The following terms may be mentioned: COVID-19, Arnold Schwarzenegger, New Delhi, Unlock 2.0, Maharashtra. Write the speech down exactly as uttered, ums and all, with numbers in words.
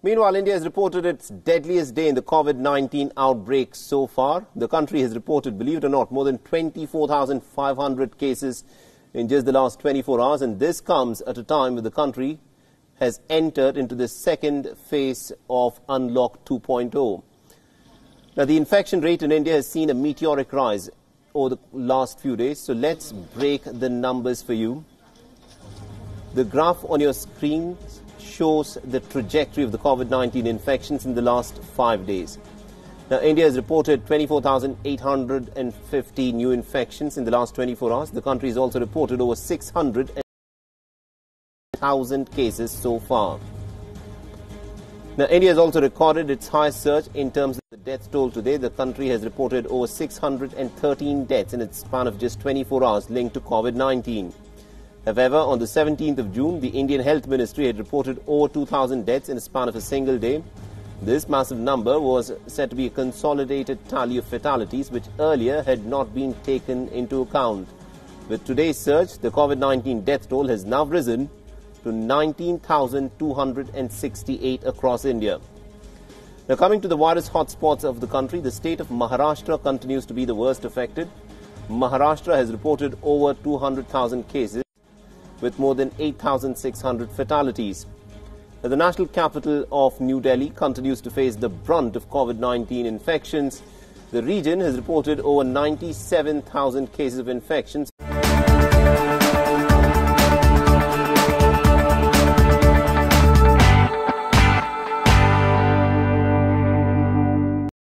Meanwhile, India has reported its deadliest day in the COVID nineteen outbreak so far. The country has reported, believe it or not, more than twenty-four thousand five hundred cases in just the last twenty-four hours. And this comes at a time when the country has entered into the second phase of Unlock two point oh. Now, the infection rate in India has seen a meteoric rise over the last few days. So let's break the numbers for you. The graph on your screen shows the trajectory of the COVID nineteen infections in the last five days. Now, India has reported twenty-four thousand eight hundred fifty new infections in the last twenty-four hours. The country has also reported over six hundred thousand cases so far. Now, India has also recorded its highest surge in terms of the death toll today. The country has reported over six hundred thirteen deaths in its span of just twenty-four hours linked to COVID nineteen. However, on the seventeenth of June, the Indian Health Ministry had reported over two thousand deaths in a span of a single day. This massive number was said to be a consolidated tally of fatalities, which earlier had not been taken into account. With today's surge, the COVID nineteen death toll has now risen to nineteen thousand two hundred sixty-eight across India. Now, coming to the virus hotspots of the country, the state of Maharashtra continues to be the worst affected. Maharashtra has reported over two hundred thousand cases, with more than eight thousand six hundred fatalities. Now, the national capital of New Delhi continues to face the brunt of COVID nineteen infections. The region has reported over ninety-seven thousand cases of infections.